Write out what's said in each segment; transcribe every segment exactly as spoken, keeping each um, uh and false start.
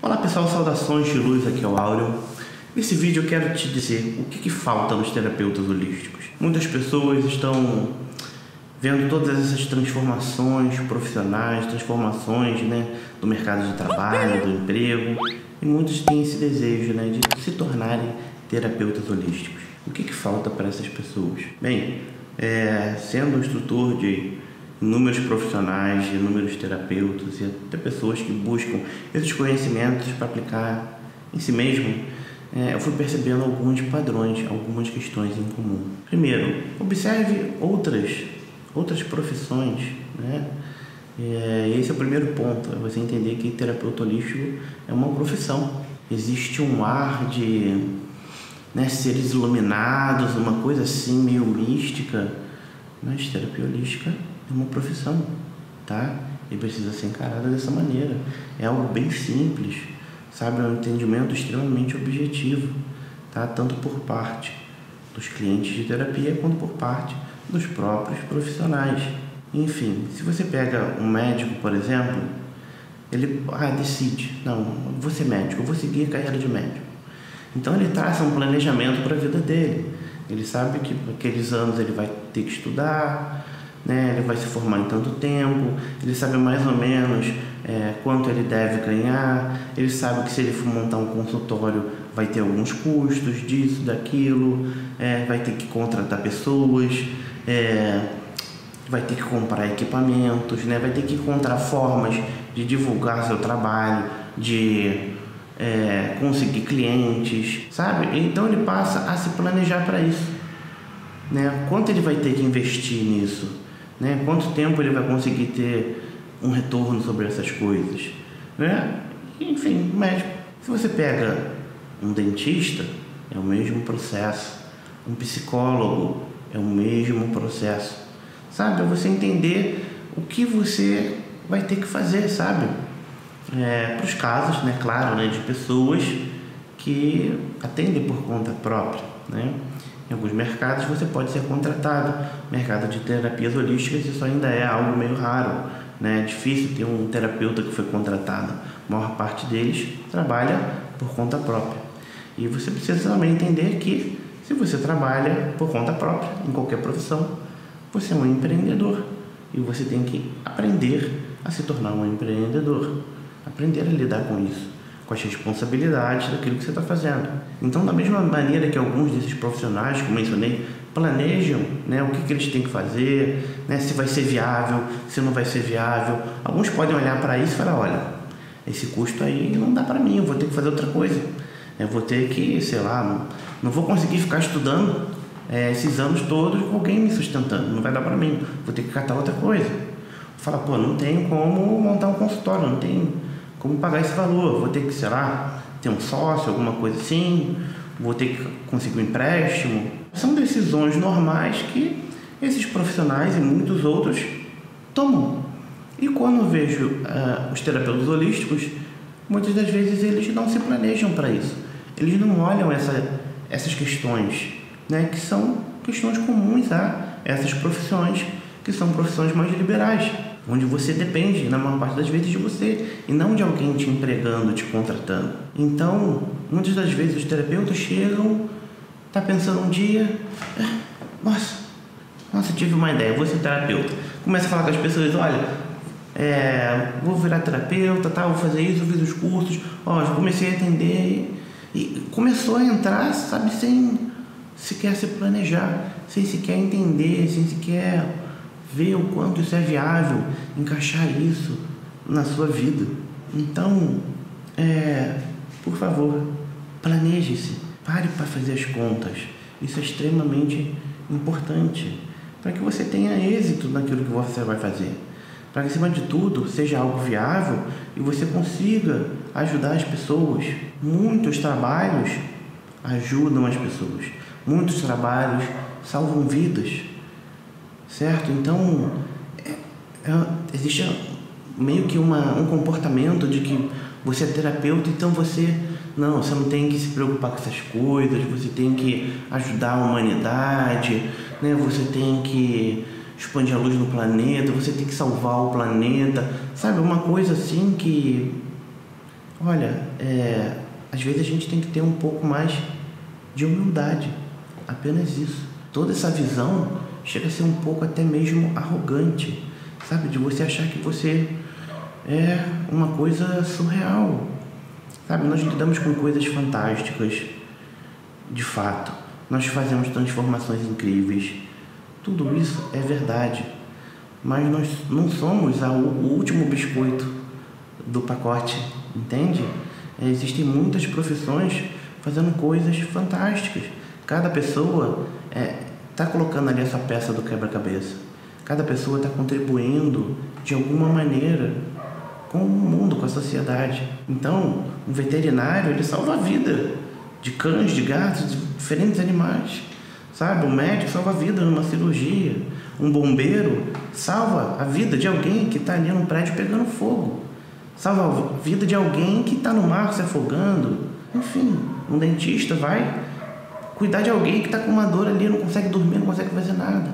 Olá pessoal, saudações de luz, aqui é o Áureo. Nesse vídeo eu quero te dizer o que, que falta nos terapeutas holísticos. Muitas pessoas estão vendo todas essas transformações profissionais, transformações né, do mercado de trabalho, do emprego, e muitos têm esse desejo né, de se tornarem terapeutas holísticos. O que, que falta para essas pessoas? Bem, é, sendo um instrutor de inúmeros profissionais, inúmeros terapeutas e até pessoas que buscam esses conhecimentos para aplicar em si mesmo, é, eu fui percebendo alguns padrões, algumas questões em comum. Primeiro, observe outras, outras profissões, né? É, esse é o primeiro ponto, é você entender que terapeuta holístico é uma profissão. Existe um ar de né, seres iluminados, uma coisa assim meio mística, mas terapia holística é uma profissão, tá? E precisa ser encarada dessa maneira. É algo bem simples, sabe? É um entendimento extremamente objetivo, tá? Tanto por parte dos clientes de terapia quanto por parte dos próprios profissionais. Enfim, se você pega um médico, por exemplo, ele ah, decide, não, vou ser médico, eu vou seguir a carreira de médico. Então ele traça um planejamento para a vida dele. Ele sabe que aqueles anos ele vai ter que estudar, né? Ele vai se formar em tanto tempo, ele sabe mais ou menos é, quanto ele deve ganhar, ele sabe que se ele for montar um consultório vai ter alguns custos disso, daquilo, é, vai ter que contratar pessoas, é, vai ter que comprar equipamentos, né? Vai ter que encontrar formas de divulgar seu trabalho, de é, conseguir clientes, sabe? Então ele passa a se planejar para isso, né? Quanto ele vai ter que investir nisso? Né? Quanto tempo ele vai conseguir ter um retorno sobre essas coisas? Né? Enfim, médico. Se você pega um dentista, é o mesmo processo. Um psicólogo, é o mesmo processo. Sabe? É você entender o que você vai ter que fazer, sabe? É, para os casos, né? Claro, né? De pessoas que atendem por conta própria, né? Em alguns mercados você pode ser contratado. Mercado de terapias holísticas isso ainda é algo meio raro, né? É difícil ter um terapeuta que foi contratado. A maior parte deles trabalha por conta própria. E você precisa também entender que se você trabalha por conta própria, em qualquer profissão, você é um empreendedor. E você tem que aprender a se tornar um empreendedor. Aprender a lidar com isso, com as responsabilidades daquilo que você está fazendo. Então, da mesma maneira que alguns desses profissionais que eu mencionei planejam né, o que, que eles têm que fazer, né, se vai ser viável, se não vai ser viável. Alguns podem olhar para isso e falar, olha, esse custo aí não dá para mim, eu vou ter que fazer outra coisa. Eu vou ter que, sei lá, não, não vou conseguir ficar estudando é, esses anos todos com alguém me sustentando, não vai dar para mim, vou ter que catar outra coisa. Fala, pô, não tenho como montar um consultório, não tenho como pagar esse valor, vou ter que, sei lá, ter um sócio, alguma coisa assim, vou ter que conseguir um empréstimo. São decisões normais que esses profissionais e muitos outros tomam. E quando eu vejo uh, os terapeutas holísticos, muitas das vezes eles não se planejam para isso. Eles não olham essa, essas questões, né, que são questões comuns a essas profissões, que são profissões mais liberais, onde você depende, na maior parte das vezes, de você e não de alguém te empregando, te contratando. Então, muitas das vezes os terapeutas chegam, tá pensando um dia, nossa, nossa, tive uma ideia, vou ser terapeuta. Começa a falar com as pessoas, olha, é, vou virar terapeuta, tá, vou fazer isso, fiz os cursos, ó, já comecei a atender e, e começou a entrar, sabe, sem sequer se planejar, sem sequer entender, sem sequer ver o quanto isso é viável, encaixar isso na sua vida. Então, é, por favor, planeje-se, pare para fazer as contas. Isso é extremamente importante para que você tenha êxito naquilo que você vai fazer. Para que, acima de tudo, seja algo viável e você consiga ajudar as pessoas. Muitos trabalhos ajudam as pessoas. Muitos trabalhos salvam vidas. Certo? Então, é, é, existe meio que uma, um comportamento de que você é terapeuta, então você não, você não tem que se preocupar com essas coisas, você tem que ajudar a humanidade, né? Você tem que expandir a luz no planeta, você tem que salvar o planeta, sabe? Uma coisa assim que Olha, é, às vezes a gente tem que ter um pouco mais de humildade, apenas isso. Toda essa visão chega a ser um pouco até mesmo arrogante, sabe? De você achar que você é uma coisa surreal, sabe? Nós lidamos com coisas fantásticas, de fato. Nós fazemos transformações incríveis. Tudo isso é verdade, mas nós não somos a, o último biscoito do pacote, entende? É, existem muitas profissões fazendo coisas fantásticas. Cada pessoa está é, colocando ali a sua peça do quebra-cabeça. Cada pessoa está contribuindo de alguma maneira com o mundo, com a sociedade. Então, um veterinário, ele salva a vida de cães, de gatos, de diferentes animais, sabe? Um médico salva a vida numa cirurgia. Um bombeiro salva a vida de alguém que está ali num prédio pegando fogo. Salva a vida de alguém que está no mar se afogando. Enfim, um dentista vai cuidar de alguém que está com uma dor ali, não consegue dormir, não consegue fazer nada,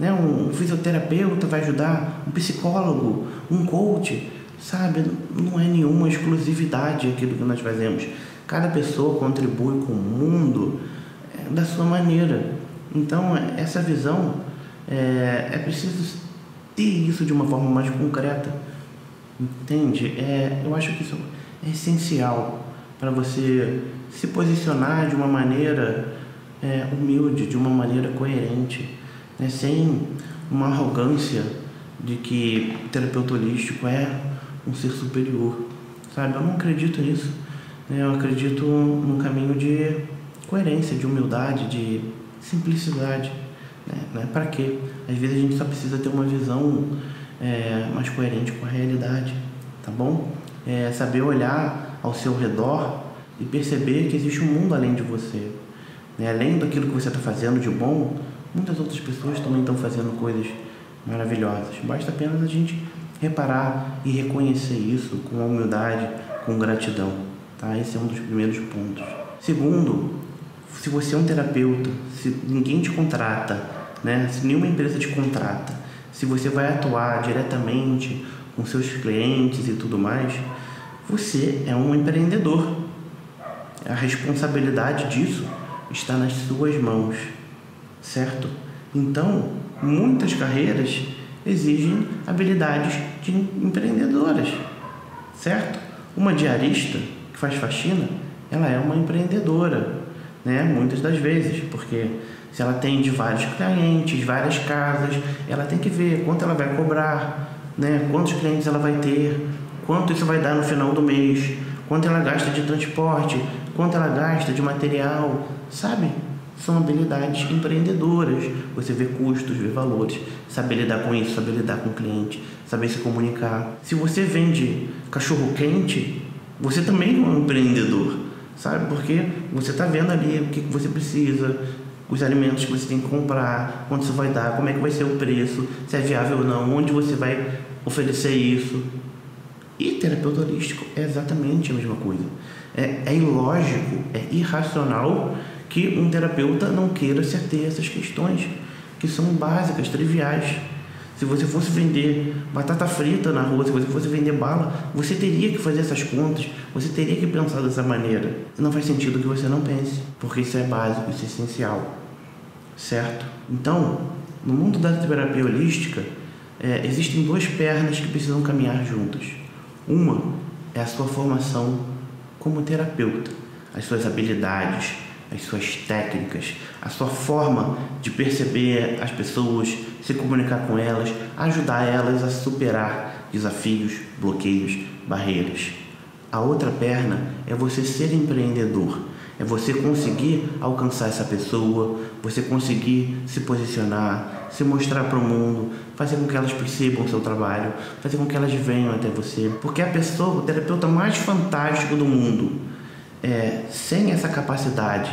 né? Um fisioterapeuta vai ajudar, um psicólogo, um coach, sabe? Não é nenhuma exclusividade aquilo que nós fazemos. Cada pessoa contribui com o mundo da sua maneira. Então, essa visão, é, é preciso ter isso de uma forma mais concreta, entende? É, eu acho que isso é essencial para você se posicionar de uma maneira é, humilde, de uma maneira coerente, né? Sem uma arrogância de que o terapeuta holístico é um ser superior, sabe? Eu não acredito nisso. Eu acredito num caminho de coerência, de humildade, de simplicidade, né? Não é para quê? Às vezes a gente só precisa ter uma visão é, mais coerente com a realidade, tá bom? É saber olhar ao seu redor e perceber que existe um mundo além de você, né? Além daquilo que você está fazendo de bom, muitas outras pessoas também estão fazendo coisas maravilhosas. Basta apenas a gente reparar e reconhecer isso com humildade, com gratidão. Tá? Esse é um dos primeiros pontos. Segundo, se você é um terapeuta, se ninguém te contrata, né? Se nenhuma empresa te contrata, se você vai atuar diretamente com seus clientes e tudo mais, você é um empreendedor. A responsabilidade disso está nas suas mãos, certo? Então, muitas carreiras exigem habilidades de empreendedoras, certo? Uma diarista que faz faxina, ela é uma empreendedora, né? Muitas das vezes, porque se ela atende vários clientes, várias casas, ela tem que ver quanto ela vai cobrar, né? Quantos clientes ela vai ter, quanto isso vai dar no final do mês, quanto ela gasta de transporte, quanto ela gasta de material, sabe? São habilidades empreendedoras. Você vê custos, vê valores, saber lidar com isso, saber lidar com o cliente, saber se comunicar. Se você vende cachorro quente, você também é um empreendedor, sabe? Porque você está vendo ali o que você precisa, os alimentos que você tem que comprar, quanto isso vai dar, como é que vai ser o preço, se é viável ou não, onde você vai oferecer isso. E terapeuta holístico é exatamente a mesma coisa. É, é ilógico, é irracional que um terapeuta não queira se ater essas questões, que são básicas, triviais. Se você fosse vender batata frita na rua, se você fosse vender bala, você teria que fazer essas contas, você teria que pensar dessa maneira. Não faz sentido que você não pense, porque isso é básico, isso é essencial, certo? Então, no mundo da terapia holística, é, existem duas pernas que precisam caminhar juntas. Uma é a sua formação como terapeuta, as suas habilidades, as suas técnicas, a sua forma de perceber as pessoas, se comunicar com elas, ajudar elas a superar desafios, bloqueios, barreiras. A outra perna é você ser empreendedor, é você conseguir alcançar essa pessoa, você conseguir se posicionar, se mostrar para o mundo, fazer com que elas percebam o seu trabalho, fazer com que elas venham até você. Porque a pessoa, o terapeuta mais fantástico do mundo, É, sem essa capacidade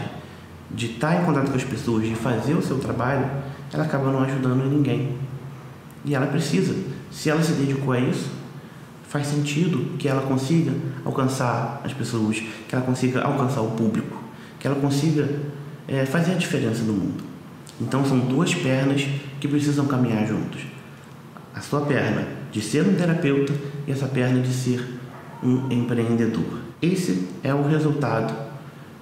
de estar em contato com as pessoas, de fazer o seu trabalho, ela acaba não ajudando ninguém. E ela precisa. Se ela se dedicou a isso, faz sentido que ela consiga alcançar as pessoas, que ela consiga alcançar o público, que ela consiga é, fazer a diferença no mundo. Então, são duas pernas que precisam caminhar juntos. A sua perna de ser um terapeuta e essa perna de ser um empreendedor. Esse é o resultado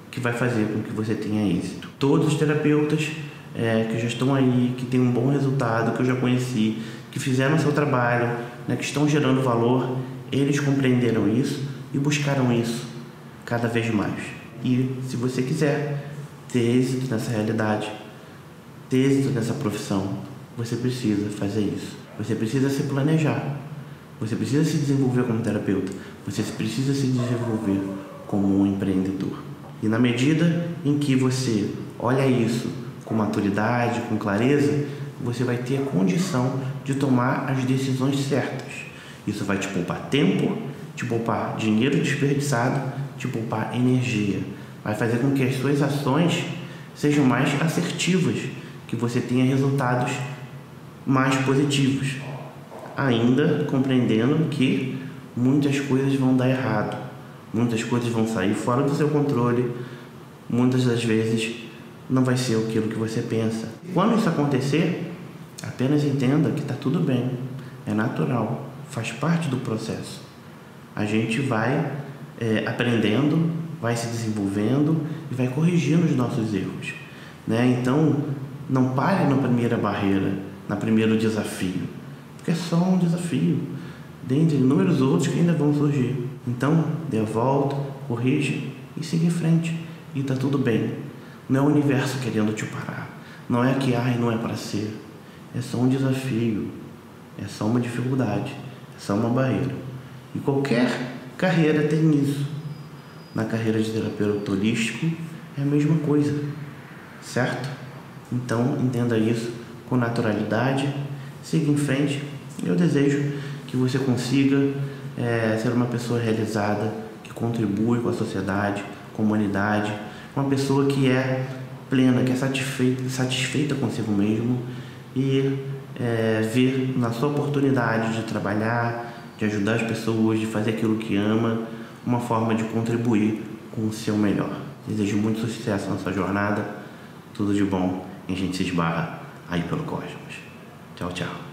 que vai fazer com que você tenha êxito. Todos os terapeutas é, que já estão aí, que têm um bom resultado, que eu já conheci, que fizeram o seu trabalho, né, que estão gerando valor, eles compreenderam isso e buscaram isso cada vez mais. E se você quiser ter êxito nessa realidade, ter êxito nessa profissão, você precisa fazer isso. Você precisa se planejar, você precisa se desenvolver como terapeuta, você precisa se desenvolver como um empreendedor. E na medida em que você olha isso com maturidade, com clareza, você vai ter a condição de tomar as decisões certas. Isso vai te poupar tempo, te poupar dinheiro desperdiçado, te poupar energia. Vai fazer com que as suas ações sejam mais assertivas, que você tenha resultados mais positivos. Ainda compreendendo que muitas coisas vão dar errado, muitas coisas vão sair fora do seu controle, muitas das vezes não vai ser aquilo que você pensa. Quando isso acontecer, apenas entenda que está tudo bem, é natural, faz parte do processo. A gente vai é, aprendendo, vai se desenvolvendo e vai corrigindo os nossos erros, né? Então, não pare na primeira barreira, no primeiro desafio, porque é só um desafio, dentre inúmeros outros que ainda vão surgir. Então, dê a volta, corrija e siga em frente, e está tudo bem. Não é o universo querendo te parar, não é que ai, não é para ser, é só um desafio, é só uma dificuldade, é só uma barreira. E qualquer carreira tem isso. Na carreira de terapeuta holístico é a mesma coisa, certo? Então entenda isso com naturalidade, siga em frente. Eu desejo que você consiga é, ser uma pessoa realizada, que contribui com a sociedade, com a humanidade, uma pessoa que é plena, que é satisfeita, satisfeita consigo mesmo e é, ver na sua oportunidade de trabalhar, de ajudar as pessoas, de fazer aquilo que ama, uma forma de contribuir com o seu melhor. Desejo muito sucesso na sua jornada, tudo de bom, e a gente se esbarra aí pelo cosmos. Tchau, tchau.